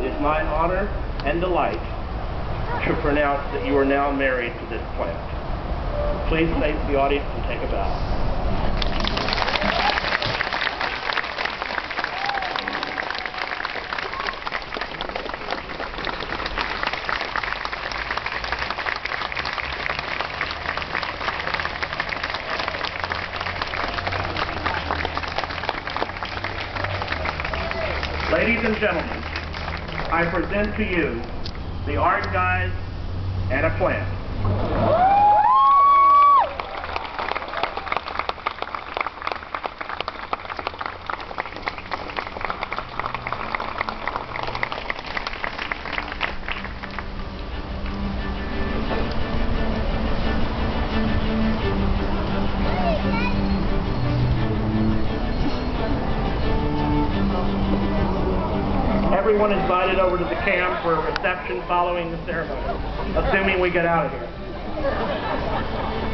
It is my honor and delight to pronounce that you are now married to this plant. Please face the audience and take a bow. Ladies and gentlemen, I present to you the Art Guys and a Plant. Everyone invited over to the camp for a reception following the ceremony, assuming we get out of here.